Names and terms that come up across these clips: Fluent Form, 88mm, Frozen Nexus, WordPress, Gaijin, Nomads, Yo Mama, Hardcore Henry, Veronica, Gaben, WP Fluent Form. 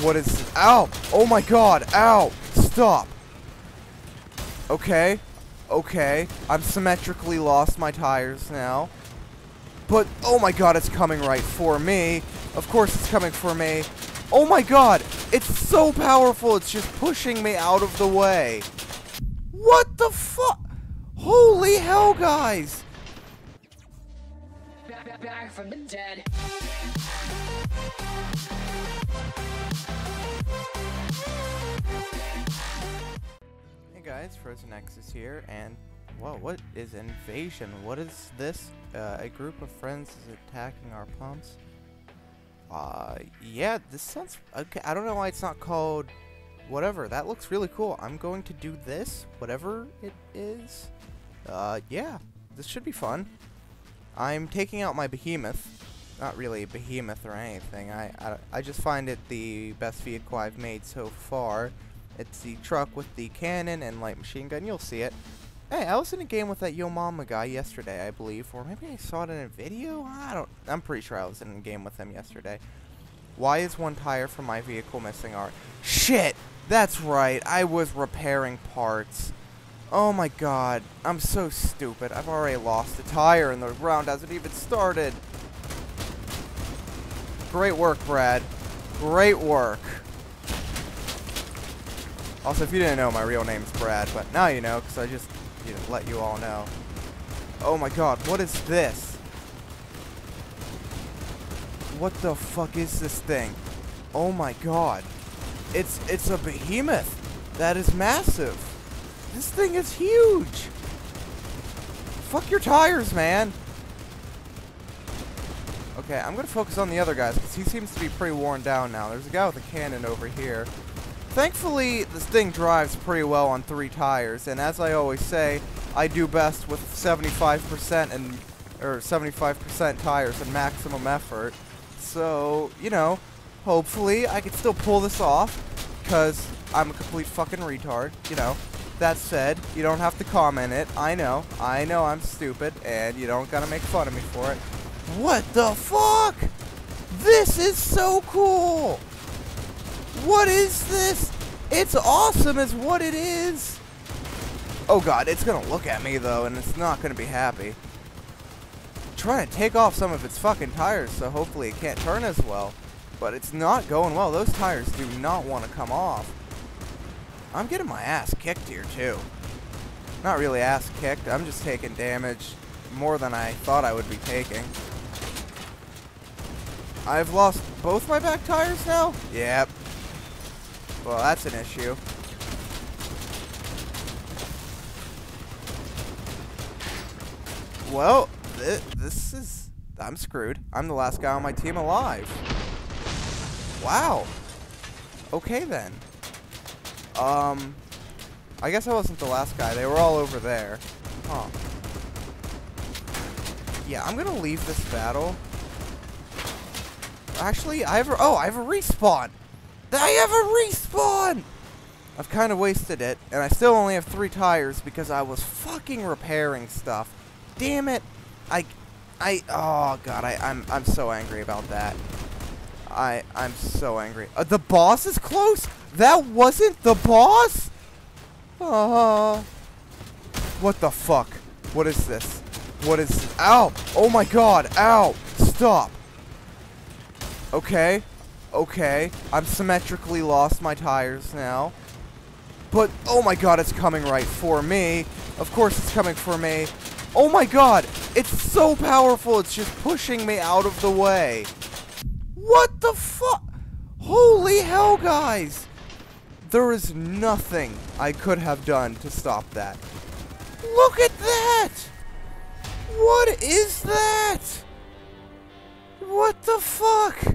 What is... Ow! Oh my god! Ow! Stop! Okay. Okay. I've symmetrically lost my tires now. But, oh my god, it's coming right for me. Of course it's coming for me. Oh my god! It's so powerful, it's just pushing me out of the way. What the fuck? Holy hell, guys! Back from the dead. Hey guys, Frozen Nexus here, and whoa, what is invasion? What is this? A group of friends is attacking our pumps. Yeah, this sounds okay. I don't know why it's not called whatever. That looks really cool. I'm going to do this, whatever it is. Yeah, this should be fun. I'm taking out my behemoth. Not really a behemoth or anything. I just find it the best vehicle I've made so far. It's the truck with the cannon and light machine gun. You'll see it. Hey, I was in a game with that Yo Mama guy yesterday, I believe, or maybe I saw it in a video? I'm pretty sure I was in a game with him yesterday. Why is one tire from my vehicle missing our... Shit! That's right, I was repairing parts. Oh my god, I'm so stupid. I've already lost a tire and the round hasn't even started. Great work, Brad. Great work. Also, if you didn't know, my real name's Brad, but now you know, because I just... to let you all know. Oh my god, what is this? What the fuck is this thing? Oh my god. It's a behemoth. That is massive. This thing is huge. Fuck your tires, man. Okay, I'm gonna focus on the other guys because he seems to be pretty worn down now. There's a guy with a cannon over here. Thankfully, this thing drives pretty well on 3 tires, and as I always say, I do best with 75% and or 75% tires and maximum effort. So, you know, hopefully I can still pull this off, because I'm a complete fucking retard, you know. That said, you don't have to comment it. I know I'm stupid, and you don't gotta make fun of me for it. What the fuck? This is so cool! What is this? It's awesome is what it is. Oh god, it's gonna look at me though, and it's not gonna be happy. I'm trying to take off some of its fucking tires, so hopefully it can't turn as well. But it's not going well. Those tires do not want to come off. I'm getting my ass kicked here too. Not really ass kicked, I'm just taking damage more than I thought I would be taking. I've lost both my back tires now? Yep. Well, that's an issue. Well, this is... I'm screwed. I'm the last guy on my team alive. Wow. Okay, then. I guess I wasn't the last guy. They were all over there. Huh. Yeah, I'm gonna leave this battle. Actually, I have a respawn! I have a respawn! I've kind of wasted it, and I still only have 3 tires because I was fucking repairing stuff. Damn it! Oh god, I'm so angry about that. I'm so angry. The boss is close? That wasn't the boss? What the fuck? What is this? What is this? Ow! Oh my god, ow! Stop! Okay. Okay, I'm symmetrically lost my tires now. But, oh my god, it's coming right for me. Of course it's coming for me. Oh my god, it's so powerful, it's just pushing me out of the way. What the fuck? Holy hell, guys. There is nothing I could have done to stop that. Look at that! What is that? What the fuck?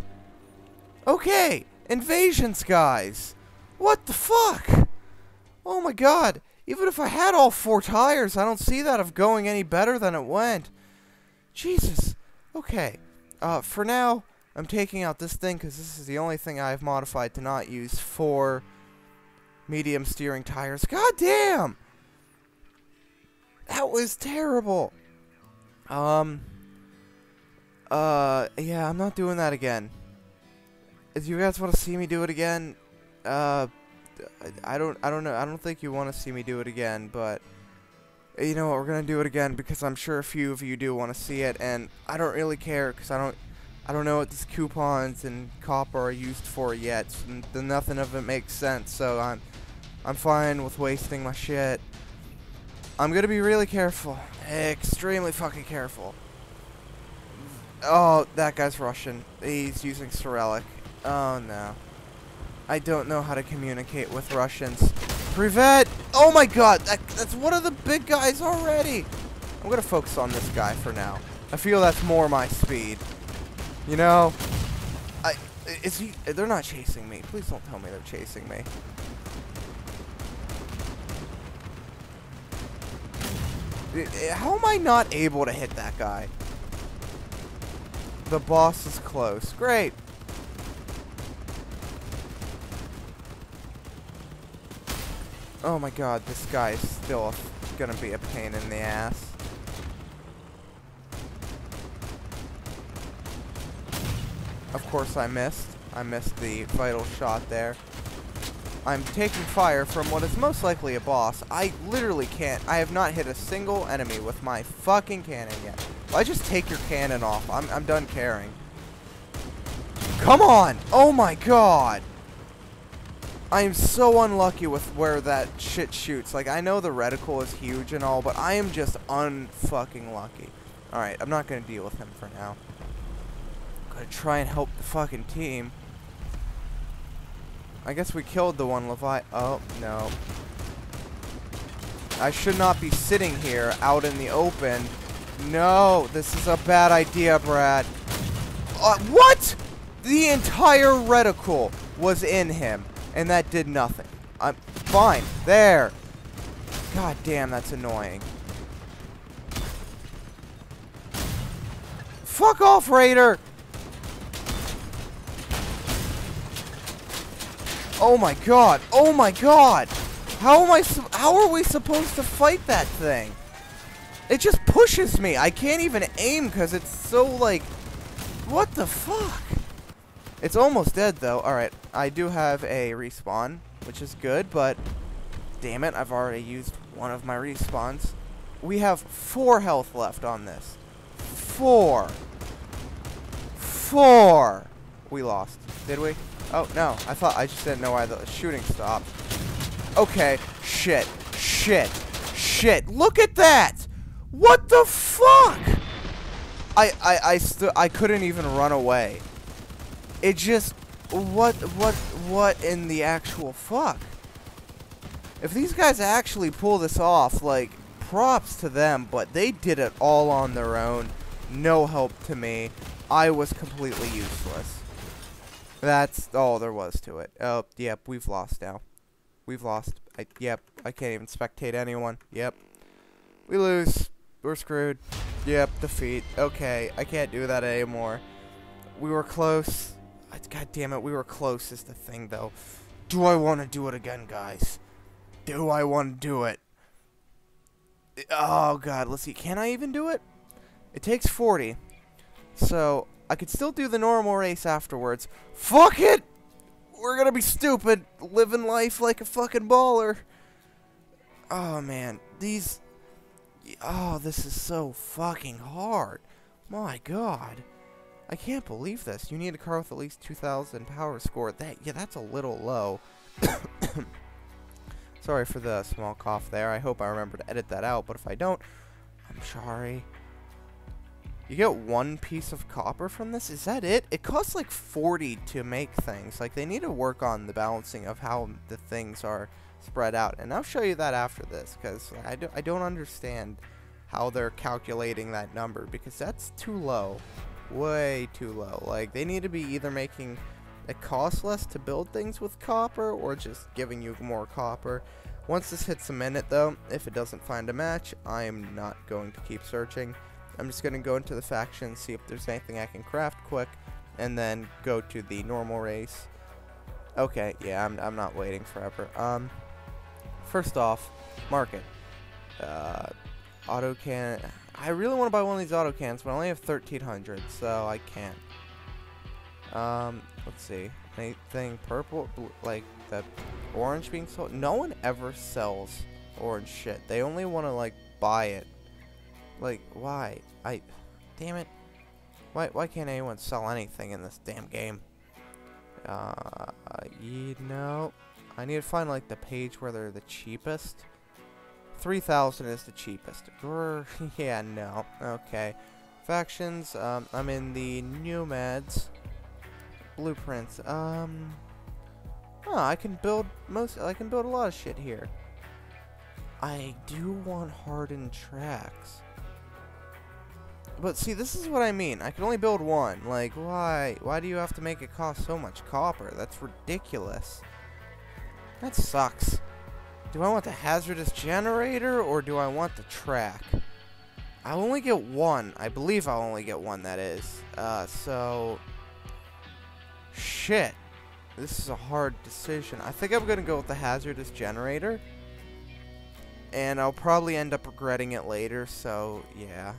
Okay, invasions, guys. What the fuck? Oh my god. Even if I had all 4 tires, I don't see that of going any better than it went. Jesus. Okay. For now, I'm taking out this thing because this is the only thing I've modified to not use 4 medium steering tires. God damn! That was terrible. Yeah, I'm not doing that again. if you guys want to see me do it again, I don't know. I don't think you want to see me do it again, but you know what? We're gonna do it again because I'm sure a few of you do want to see it, and I don't really care because I don't know what these coupons and copper are used for yet. So nothing of it makes sense. So I'm fine with wasting my shit. I'm gonna be really careful, extremely fucking careful. Oh, that guy's Russian. He's using Cyrillic. Oh no. I don't know how to communicate with Russians. Privet! Oh my god, that's one of the big guys already! I'm gonna focus on this guy for now. I feel that's more my speed. You know? They're not chasing me. Please don't tell me they're chasing me. How am I not able to hit that guy? The boss is close. Great! Oh my god, this guy is still gonna be a pain in the ass. Of course I missed. I missed the vital shot there. I'm taking fire from what is most likely a boss. I literally can't. I have not hit a single enemy with my fucking cannon yet. Why just take your cannon off? I'm done caring. Come on! Oh my god! I am so unlucky with where that shit shoots. Like, I know the reticle is huge and all, but I am just un-fucking lucky. Alright, I'm not gonna deal with him for now. I'm gonna try and help the fucking team. I guess we killed the one Levi- oh, no. I should not be sitting here out in the open. No, this is a bad idea, Brad. What?! The entire reticle was in him. And that did nothing. I'm fine. There. God damn, that's annoying. Fuck off, Raider. Oh my god. Oh my god. How are we supposed to fight that thing? It just pushes me. I can't even aim because it's so like, what the fuck? It's almost dead, though. Alright, I do have a respawn, which is good, but damn it, I've already used one of my respawns. We have 4 health left on this. 4! We lost. Did we? Oh, no. I just didn't know why the shooting stopped. Okay. Shit. Shit. Shit. Look at that! What the fuck? I couldn't even run away. It just, what in the actual fuck? If these guys actually pull this off, like, props to them, but they did it all on their own. No help to me. I was completely useless. That's all there was to it. Oh, yep, we've lost now. We've lost. Yep, I can't even spectate anyone. Yep. We lose. We're screwed. Yep, defeat. Okay, I can't do that anymore. We were close. God damn it, we were close is the thing, though. Do I want to do it again, guys? Do I want to do it? Oh, God, let's see. Can I even do it? It takes 40. So, I could still do the normal race afterwards. Fuck it! We're gonna be stupid. Living life like a fucking baller. Oh, man. These... oh, this is so fucking hard. My God. I can't believe this. You need a car with at least 2,000 power score. That's a little low. Sorry for the small cough there. I hope I remember to edit that out, but if I don't, I'm sorry. You get 1 piece of copper from this? Is that it? It costs like 40 to make things. Like, they need to work on the balancing of how the things are spread out. And I'll show you that after this, because I don't understand how they're calculating that number, because that's too low. Way too low. Like, they need to be either making it cost less to build things with copper or just giving you more copper. Once this hits a minute, though, if it doesn't find a match, I am not going to keep searching. I'm just going to go into the faction, see if there's anything I can craft quick, and then go to the normal race. Okay, yeah, I'm not waiting forever. First off, market. Autocannon. I really want to buy one of these autocannons, but I only have 1,300, so I can't. Let's see. anything purple, like that orange being sold. No one ever sells orange shit. They only want to like buy it. Like why? Damn it. Why can't anyone sell anything in this damn game? You know, I need to find like the page where they're the cheapest. 3,000 is the cheapest. Yeah, no. Okay. Factions, I'm in the Nomads. Blueprints, oh, I can build a lot of shit here. I do want hardened tracks. But see, this is what I mean. I can only build one. Like, why do you have to make it cost so much copper? That's ridiculous. That sucks. Do I want the hazardous generator, or do I want the track? I'll only get one. I believe I'll only get one, that is. So... shit. This is a hard decision. I think I'm gonna go with the hazardous generator. And I'll probably end up regretting it later, so, yeah.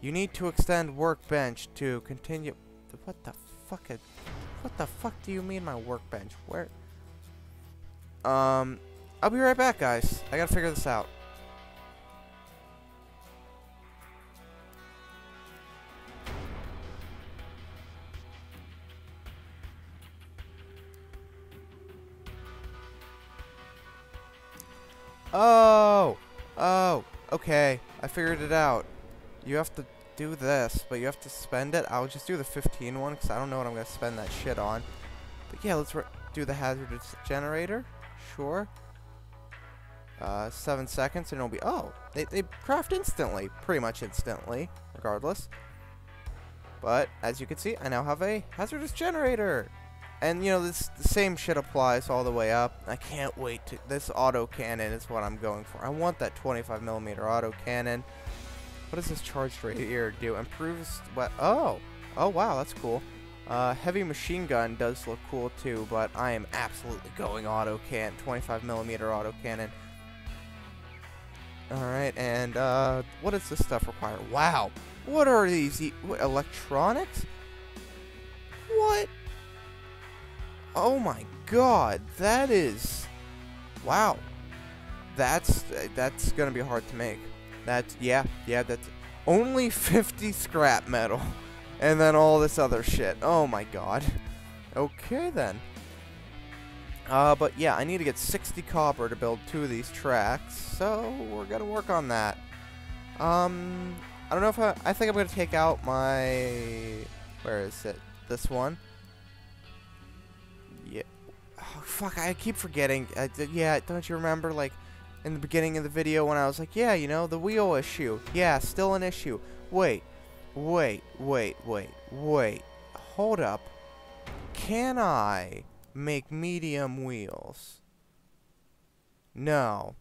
You need to extend workbench to continue. What the fuck? What the fuck do you mean my workbench? Where? I'll be right back, guys. I gotta figure this out. Oh! Oh! Okay. I figured it out. You have to do this, but you have to spend it. I'll just do the 15 one, because I don't know what I'm going to spend that shit on. But yeah, let's do the hazardous generator. Sure. 7 seconds, and it'll be... oh! They craft instantly. Pretty much instantly, regardless. But, as you can see, I now have a hazardous generator! And, you know, the same shit applies all the way up. I can't wait to... this autocannon is what I'm going for. I want that 25mm autocannon. What does this charged radiator do? Improves what? Oh! Oh wow, that's cool. Heavy machine gun does look cool too, but I am absolutely going autocannon, 25mm autocannon. Alright, and what does this stuff require? Wow! What are these? What, electronics? What? Oh my god, that is... wow. That's gonna be hard to make. That's, yeah, that's only 50 scrap metal. And then all this other shit. Oh my god. Okay then. But yeah, I need to get 60 copper to build 2 of these tracks. So, we're gonna work on that. I don't know if I think I'm gonna take out my... where is it? This one? Yeah. Oh, fuck, I keep forgetting. Yeah, don't you remember, like... in the beginning of the video when I was like, yeah, you know, the wheel issue. Yeah, still an issue. Wait. Hold up. Can I make medium wheels? No.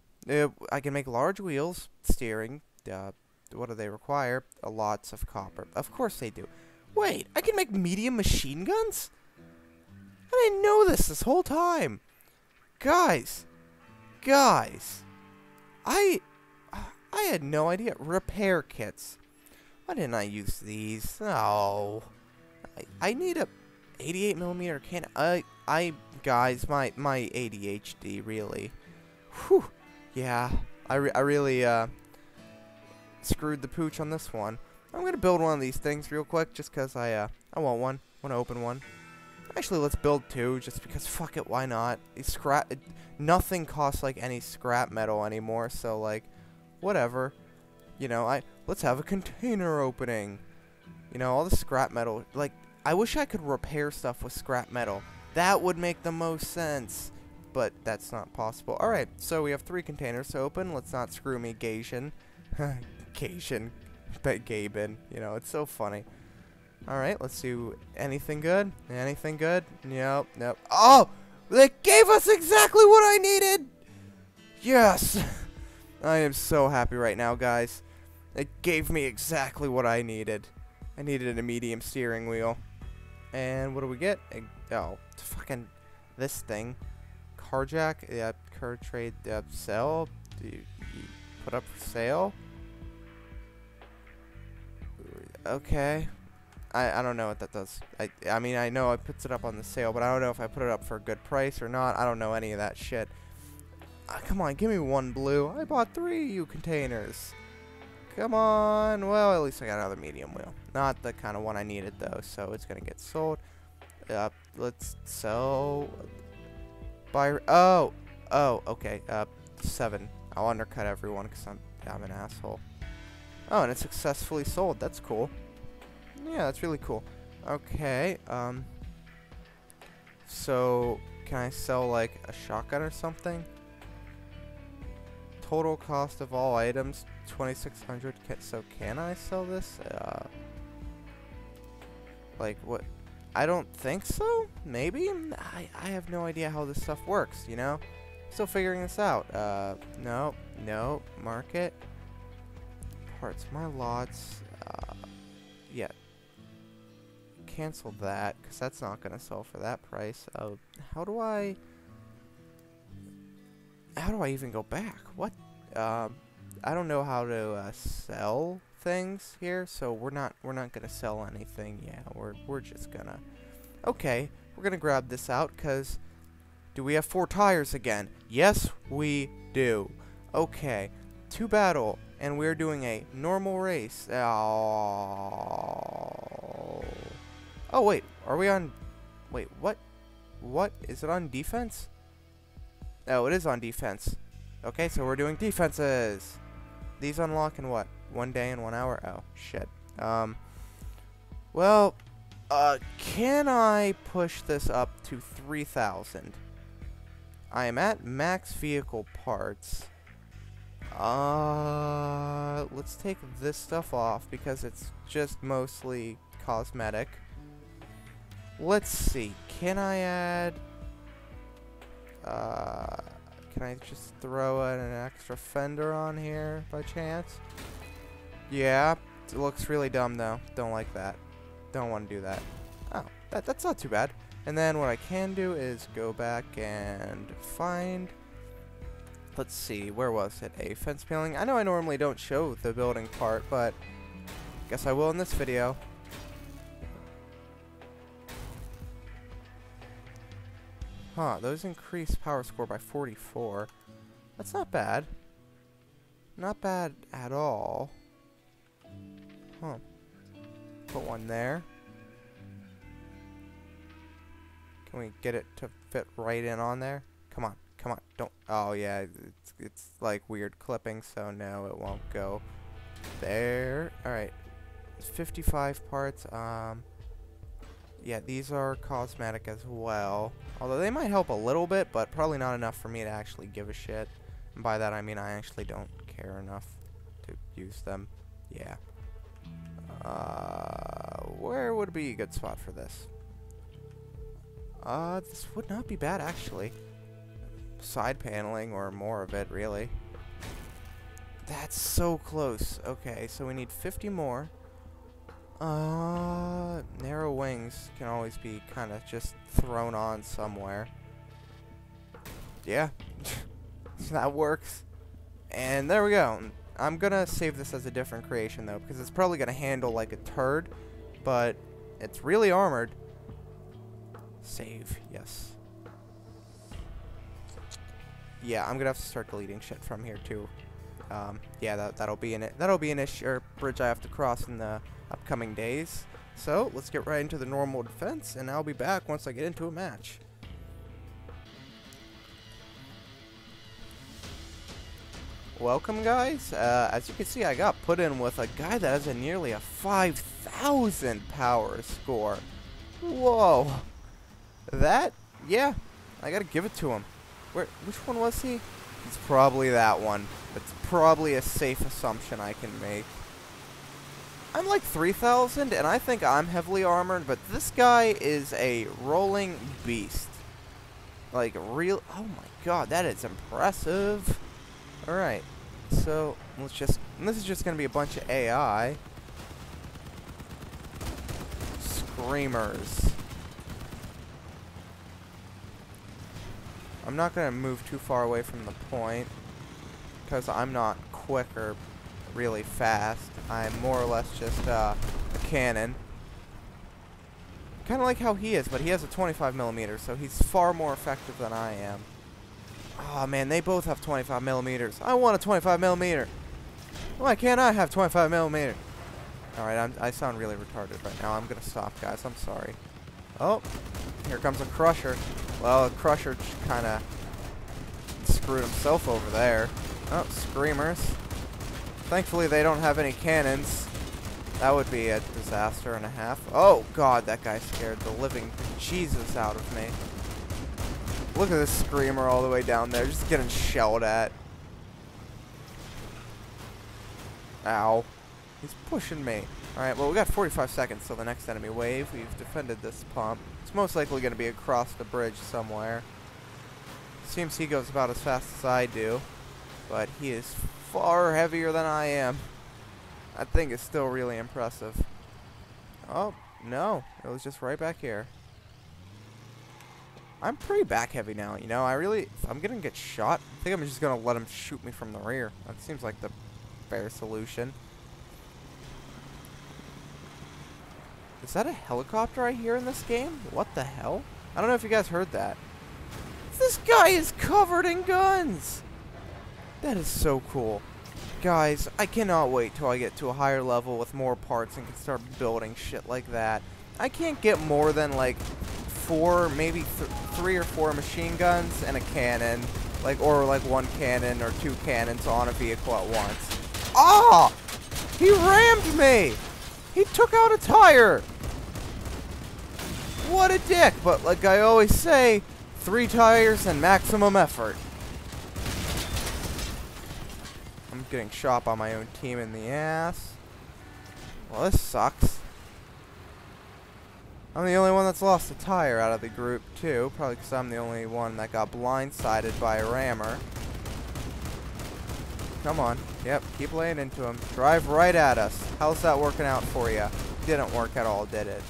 I can make large wheels. Steering. What do they require? Lots of copper. Of course they do. Wait, I can make medium machine guns? I didn't know this whole time. Guys. I had no idea. Repair kits. Why didn't I use these? Oh, I need a 88mm can. Guys, my ADHD really. Whew. Yeah, I really screwed the pooch on this one. I'm gonna build one of these things real quick, just cause I want one. Want to open one. Actually, let's build 2, just because fuck it, why not? Nothing costs like any scrap metal anymore, so like, whatever. You know, let's have a container opening. You know, all the scrap metal. Like, I wish I could repair stuff with scrap metal. That would make the most sense, but that's not possible. All right, so we have 3 containers to open. Let's not screw me, Gaijin. Gaijin, but Gaben. You know, it's so funny. Alright, let's do anything good. Anything good? Nope. Oh! They gave us exactly what I needed! Yes! I am so happy right now, guys. It gave me exactly what I needed. I needed a medium steering wheel. And what do we get? Oh, fucking this thing. Carjack? Yeah, car trade, sell? Do you put up for sale? Okay. I don't know what that does. I mean, I know I puts it up on the sale, but I don't know if I put it up for a good price or not. I don't know any of that shit. Come on, give me one blue. I bought 3 containers. Come on. Well, at least I got another medium wheel. Not the kind of one I needed, though, so it's going to get sold. Let's sell. Buy. Oh. Oh, okay. 7. I'll undercut everyone because I'm an asshole. Oh, and it's successfully sold. That's cool. Yeah, that's really cool. Okay. So, can I sell, like, a shotgun or something? Total cost of all items, 2,600. So can I sell this? Like what? I don't think so. Maybe. I have no idea how this stuff works. You know, still figuring this out. No. Market parts. My lots. Yeah. Cancel that because that's not gonna sell for that price. How do I? How do I even go back? What? I don't know how to sell things here, so we're not gonna sell anything. Yeah, we're just gonna. Okay, we're gonna grab this out because. Do we have 4 tires again? Yes, we do. Okay, to battle, and we're doing a normal race. Oh. Oh wait, are we on? Wait, what? What is it on defense? Oh, it is on defense. Okay, so we're doing defenses. These unlock in what? 1 day and 1 hour? Oh, shit. Well, can I push this up to 3,000? I am at max vehicle parts. Let's take this stuff off because it's just mostly cosmetic. Let's see. Can I add... can I just throw an extra fender on here by chance? Yeah, it looks really dumb though. Don't like that. Don't want to do that. Oh, that's not too bad. And then what I can do is go back and find. Let's see, where was it? A fence paneling. I know I normally don't show the building part, but I guess I will in this video. Huh, those increase power score by 44. That's not bad. Not bad at all. Huh. Put one there. Can we get it to fit right in on there? Come on, come on. Don't. Oh, yeah. It's like weird clipping, so no, it won't go there. Alright. 55 parts. Yeah, these are cosmetic as well. Although they might help a little bit, but probably not enough for me to actually give a shit. And by that I mean I actually don't care enough to use them. Yeah. Where would be a good spot for this? This would not be bad, actually. Side paneling or more of it, really. That's so close. Okay, so we need 50 more. Narrow wings can always be kind of just thrown on somewhere. Yeah. So that works. And there we go. I'm gonna save this as a different creation though, because it's probably gonna handle like a turd, but it's really armored. Save, yes. Yeah, I'm gonna have to start deleting shit from here too. Yeah, that'll be in it. That'll be an issue or bridge I have to cross in the upcoming days. So let's get right into the normal defense, and I'll be back once I get into a match. Welcome, guys. As you can see, I got put in with a guy that has nearly a 5,000 power score. Whoa, that? Yeah, I gotta give it to him. Where? Which one was he? It's probably that one. It's probably a safe assumption I can make. I'm like 3,000, and I think I'm heavily armored, but this guy is a rolling beast. Like, real... Oh, my God, that is impressive. All right, so let's just... This is just going to be a bunch of AI. Screamers. I'm not going to move too far away from the point, because I'm not quicker. Really fast. I'm more or less just a cannon. Kind of like how he is, but he has a 25mm, so he's far more effective than I am. Oh man, they both have 25mm. I want a 25mm. Why can't I have 25mm? Alright, I sound really retarded right now. I'm gonna stop, guys. I'm sorry. Oh, here comes a crusher. Well, a crusher kind of screwed himself over there. Oh, screamers. Thankfully, they don't have any cannons. That would be a disaster and a half. Oh, God, that guy scared the living Jesus out of me. Look at this screamer all the way down there, just getting shelled at. Ow. He's pushing me. Alright, well, we got 45 seconds till the next enemy wave. We've defended this pump. It's most likely going to be across the bridge somewhere. Seems he goes about as fast as I do, but he is far heavier than I am. I think it's still really impressive. Oh, no. It was just right back here. I'm pretty back heavy now, you know. I'm going to get shot. I think I'm just going to let him shoot me from the rear. That seems like the fair solution. Is that a helicopter I hear in this game? What the hell? I don't know if you guys heard that. This guy is covered in guns! That is so cool. Guys, I cannot wait till I get to a higher level with more parts and can start building shit like that. I can't get more than like 4, maybe 3 or 4 machine guns and a cannon, like, or like 1 cannon or 2 cannons on a vehicle at once. Ah! He rammed me! He took out a tire! What a dick! But like I always say, 3 tires and maximum effort. I'm getting shot by my own team in the ass. Well, this sucks. I'm the only one that's lost a tire out of the group, too. Probably because I'm the only one that got blindsided by a rammer. Come on. Yep, keep laying into him. Drive right at us. How's that working out for you? Didn't work at all, did it?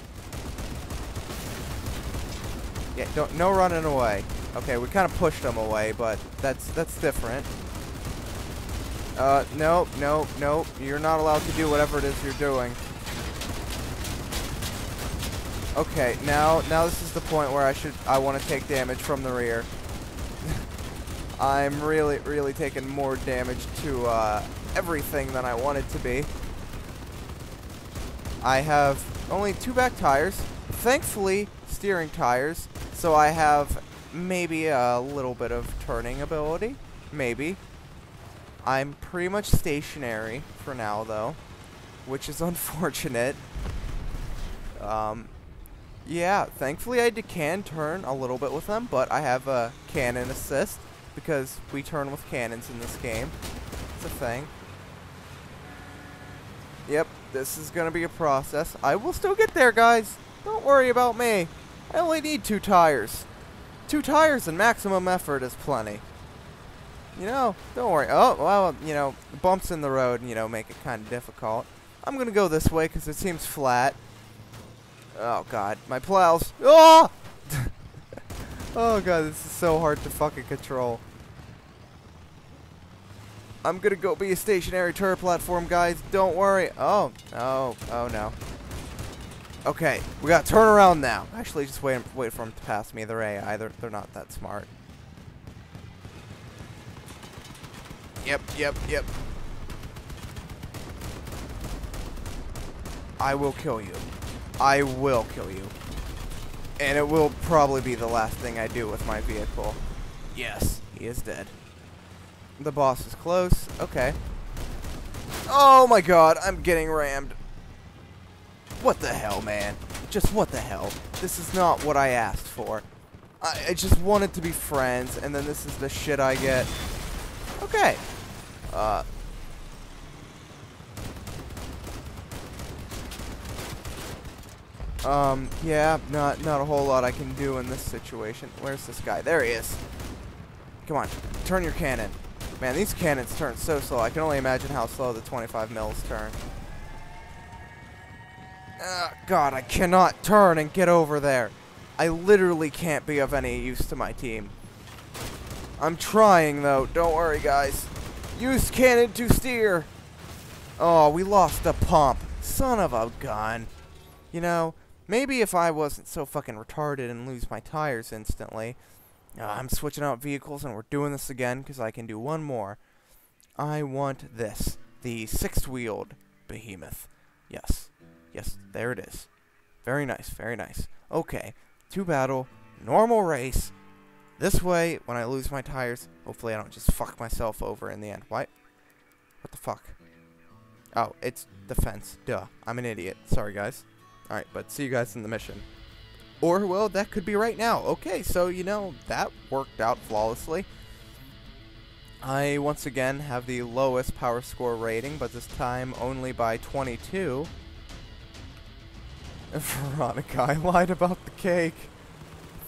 Yeah, don't, no running away. Okay, we kind of pushed him away, but that's different. No, no, no. You're not allowed to do whatever it is you're doing. Okay, now this is the point where I want to take damage from the rear. I'm really taking more damage to, everything than I want it to be. I have only 2 back tires. Thankfully, steering tires. So I have maybe a little bit of turning ability. Maybe. I'm pretty much stationary for now, though, which is unfortunate. Yeah, thankfully I can turn a little bit with them, but I have a cannon assist because we turn with cannons in this game. It's a thing. Yep, this is going to be a process. I will still get there, guys. Don't worry about me. I only need 2 tires. 2 tires and maximum effort is plenty. You know, don't worry. Oh, well, you know, bumps in the road, you know, make it kind of difficult. I'm going to go this way because it seems flat. Oh, God. My plows. Oh! Oh, God, this is so hard to fucking control. I'm going to go be a stationary turret platform, guys. Don't worry. Oh, oh, oh, no. Okay, we got to turn around now. Actually, just wait for them to pass me. They're not that smart. Yep. I will kill you. I will kill you. And it will probably be the last thing I do with my vehicle. Yes, he is dead. The boss is close. Okay. Oh my god, I'm getting rammed. What the hell, man? Just what the hell? This is not what I asked for. I just wanted to be friends, and then this is the shit I get. Okay. Yeah, not a whole lot I can do in this situation. Where's this guy? There he is. Come on, turn your cannon. Man, these cannons turn so slow. I can only imagine how slow the 25 mils turn. God, I cannot turn and get over there. I literally can't be of any use to my team. I'm trying, though. Don't worry, guys. Use cannon to steer. Oh, we lost the pump. Son of a gun. You know, Maybe if I wasn't so fucking retarded and lose my tires instantly. I'm switching out vehicles and we're doing this again because I can do one more. I want this. The six-wheeled behemoth. Yes. Yes, there it is. Very nice, very nice. Okay, two battle, normal race. This way, when I lose my tires, hopefully I don't just fuck myself over in the end. What? What the fuck? Oh, it's the fence. Duh. I'm an idiot. Sorry, guys. Alright, but see you guys in the mission. Or, well, that could be right now. Okay, so, you know, that worked out flawlessly. I, once again, have the lowest power score rating, but this time only by 22. Veronica, I lied about the cake.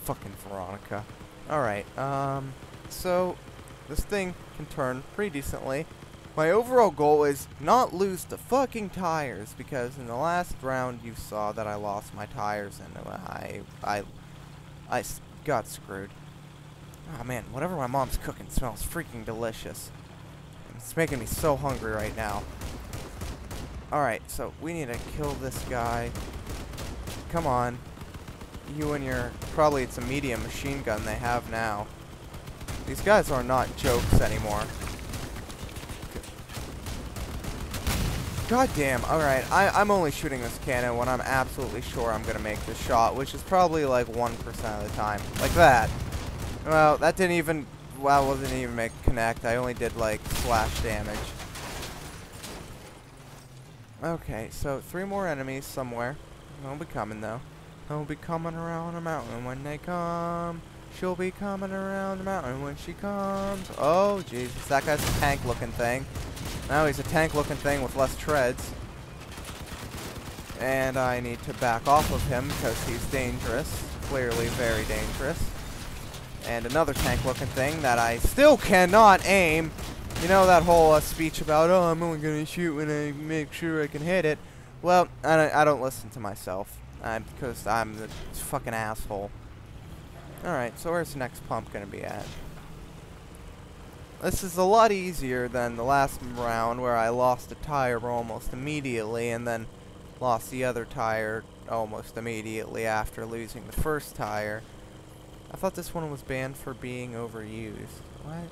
Fucking Veronica. Alright, so this thing can turn pretty decently. My overall goal is not lose the fucking tires, because in the last round you saw that I lost my tires and I got screwed. Oh man, whatever my mom's cooking smells freaking delicious. It's making me so hungry right now. Alright, so we need to kill this guy. Come on. You and your... Probably it's a medium machine gun they have now. These guys are not jokes anymore. God damn, alright. I'm only shooting this cannon when I'm absolutely sure I'm going to make this shot, which is probably like 1% of the time. Like that. Well, that didn't even... Well, I didn't even make connect. I only did like slash damage. Okay, so three more enemies somewhere. They'll be coming though. They'll be coming around the mountain when they come. She'll be coming around the mountain when she comes. Oh, Jesus. That guy's a tank-looking thing. Now he's a tank-looking thing with less treads. And I need to back off of him because he's dangerous. Clearly very dangerous. And another tank-looking thing that I still cannot aim. You know that whole speech about, oh, I'm only going to shoot when I make sure I can hit it. Well, I don't listen to myself. Because I'm the fucking asshole. Alright, so where's the next pump going to be at? This is a lot easier than the last round where I lost a tire almost immediately and then lost the other tire almost immediately after losing the first tire. I thought this one was banned for being overused. What?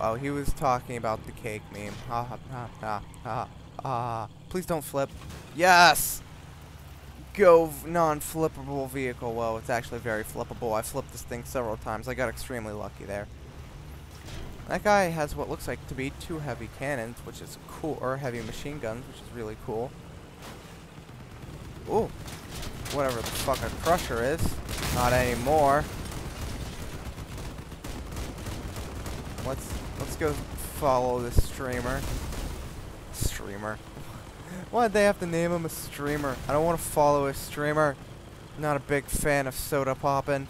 Oh, he was talking about the cake meme. Ha ha ha ha ha. Please don't flip. Yes! Go non-flippable vehicle. Well, it's actually very flippable. I flipped this thing several times. I got extremely lucky there. That guy has what looks like to be two heavy cannons, which is cool, or heavy machine guns, which is really cool. Ooh. Whatever the fuck a crusher is. Not anymore. Let's go follow this streamer. Streamer. Why'd they have to name him a streamer? I don't want to follow a streamer. Not a big fan of soda poppin'.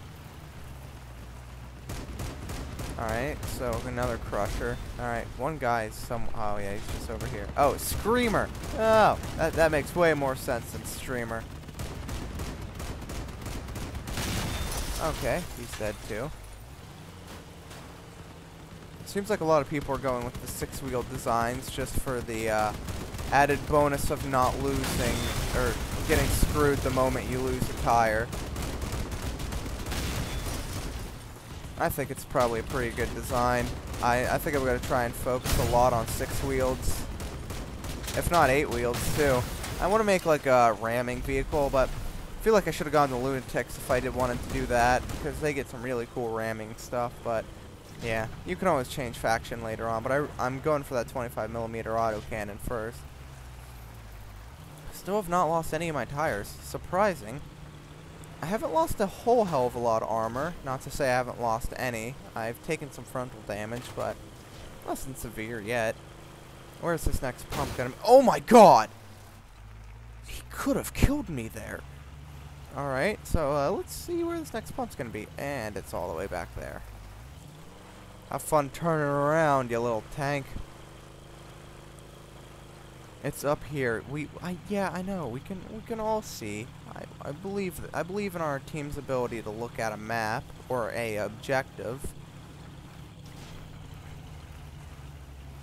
Alright, so another crusher. Alright, one guy is oh yeah, he's just over here. Oh, screamer! Oh, that makes way more sense than streamer. Okay, he's dead too. Seems like a lot of people are going with the six-wheeled designs just for the added bonus of not losing or getting screwed the moment you lose a tire. I think it's probably a pretty good design. I think I'm going to try and focus a lot on six-wheels, if not eight-wheels too. I want to make like a ramming vehicle, but I feel like I should have gone to Lunatics if I did wanted to do that because they get some really cool ramming stuff, but... Yeah, you can always change faction later on, but I'm going for that 25mm autocannon first. Still have not lost any of my tires. Surprising. I haven't lost a whole hell of a lot of armor. Not to say I haven't lost any. I've taken some frontal damage, but nothing severe yet. Where's this next pump gonna be? Oh my god! He could have killed me there. Alright, so let's see where this next pump's gonna be. And it's all the way back there. Have fun turning around, you little tank. It's up here. Yeah, I know. We can all see. I believe in our team's ability to look at a map or a objective.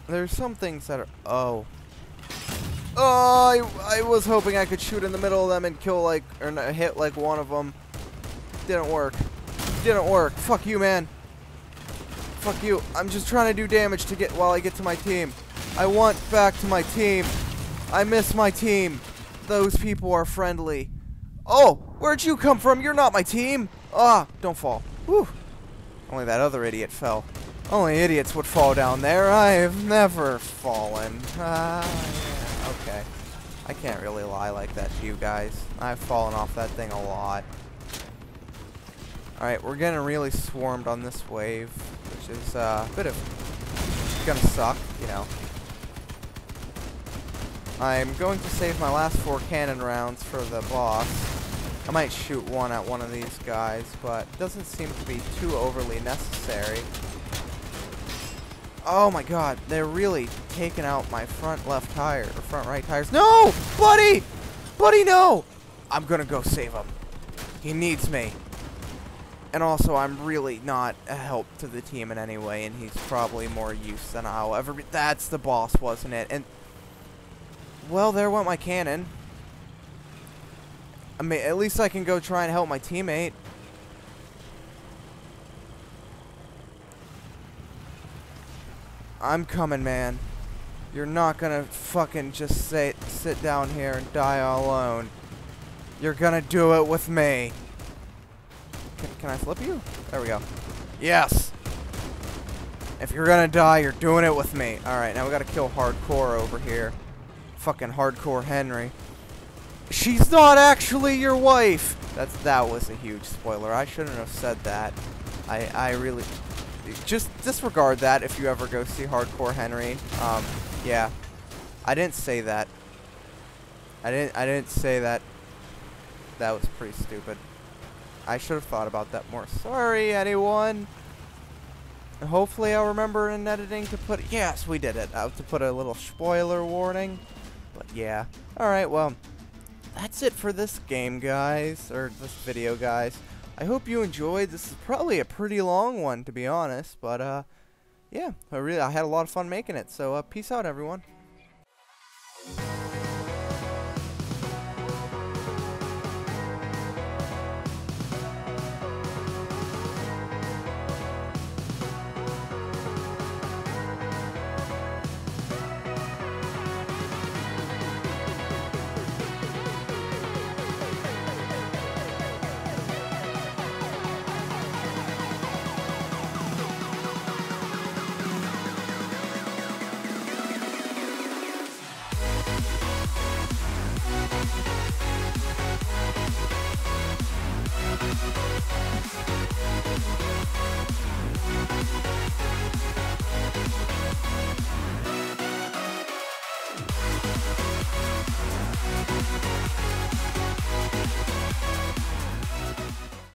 There's some things that are. Oh. Oh, I was hoping I could shoot in the middle of them and kill like, or hit like one of them. Didn't work. Didn't work. Fuck you, man. Fuck you. I'm just trying to do damage to get while I get to my team. I want back to my team. I miss my team. Those people are friendly. Oh, where'd you come from? You're not my team. Ah, don't fall. Whew. Only that other idiot fell. Only idiots would fall down there. I have never fallen. Yeah, okay. I can't really lie like that to you guys. I've fallen off that thing a lot. Alright, we're getting really swarmed on this wave, which is a bit of... It's gonna suck, you know. I'm going to save my last 4 cannon rounds for the boss. I might shoot one at one of these guys, but it doesn't seem to be too overly necessary. Oh my god, they're really taking out my front left tire, or front right tires. No! Buddy! Buddy, no! I'm gonna go save him. He needs me. And also, I'm really not a help to the team in any way, and he's probably more use than I'll ever be. That's the boss, wasn't it? And, well, there went my cannon. I mean, at least I can go try and help my teammate. I'm coming, man. You're not gonna fucking just sit down here and die all alone. You're gonna do it with me. Can I flip you? There we go. Yes! If you're gonna die, you're doing it with me. Alright, now we gotta kill Hardcore over here. Fucking Hardcore Henry. She's not actually your wife! That was a huge spoiler. I shouldn't have said that. I really... Just disregard that if you ever go see Hardcore Henry. Yeah. I didn't say that. I didn't say that. That was pretty stupid. I should have thought about that more. Sorry, anyone. And hopefully I'll remember in editing to put... Yes, we did it. I have to put a little spoiler warning. But yeah. Alright, well. That's it for this game, guys. Or this video, guys. I hope you enjoyed. This is probably a pretty long one, to be honest. But, yeah. I had a lot of fun making it. So, peace out, everyone.